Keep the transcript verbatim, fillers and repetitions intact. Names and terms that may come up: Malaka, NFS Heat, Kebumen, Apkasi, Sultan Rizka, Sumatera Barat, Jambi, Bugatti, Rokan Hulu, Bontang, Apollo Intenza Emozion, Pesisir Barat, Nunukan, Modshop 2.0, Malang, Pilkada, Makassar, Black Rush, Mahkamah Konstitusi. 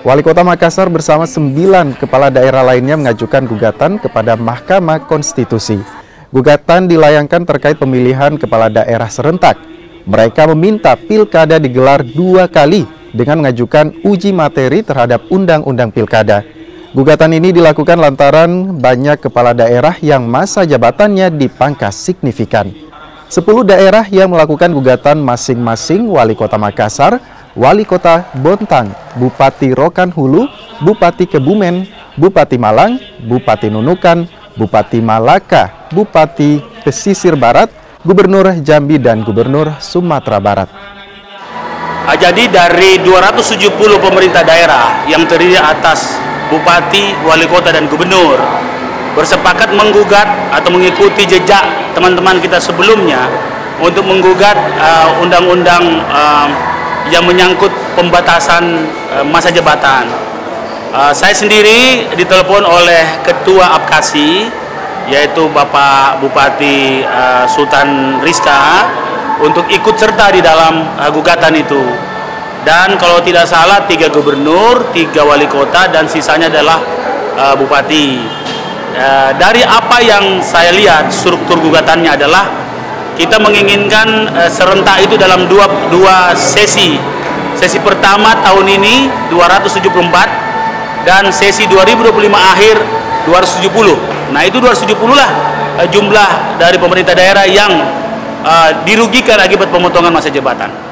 Wali Kota Makassar bersama sembilan kepala daerah lainnya mengajukan gugatan kepada Mahkamah Konstitusi. Gugatan dilayangkan terkait pemilihan kepala daerah serentak. Mereka meminta pilkada digelar dua kali dengan mengajukan uji materi terhadap Undang-Undang Pilkada. Gugatan ini dilakukan lantaran banyak kepala daerah yang masa jabatannya dipangkas signifikan. sepuluh daerah yang melakukan gugatan masing-masing Wali Kota Makassar, Wali Kota Bontang, Bupati Rokan Hulu, Bupati Kebumen, Bupati Malang, Bupati Nunukan, Bupati Malaka, Bupati Pesisir Barat, Gubernur Jambi, dan Gubernur Sumatera Barat. Jadi dari dua ratus tujuh puluh pemerintah daerah yang terdiri atas Bupati, Wali Kota, dan Gubernur bersepakat menggugat atau mengikuti jejak teman-teman kita sebelumnya untuk menggugat undang-undang uh, uh, yang menyangkut pembatasan masa jabatan. Saya sendiri ditelepon oleh Ketua Apkasi, yaitu Bapak Bupati Sultan Rizka, untuk ikut serta di dalam gugatan itu. Dan kalau tidak salah tiga gubernur, tiga wali kota, dan sisanya adalah bupati. Dari apa yang saya lihat struktur gugatannya adalah kita menginginkan uh, serentak itu dalam dua, dua sesi. Sesi pertama tahun ini dua ratus tujuh puluh empat dan sesi dua ribu dua puluh lima akhir dua ratus tujuh puluh. Nah itu dua ratus tujuh puluh lah uh, jumlah dari pemerintah daerah yang uh, dirugikan akibat pemotongan masa jabatan.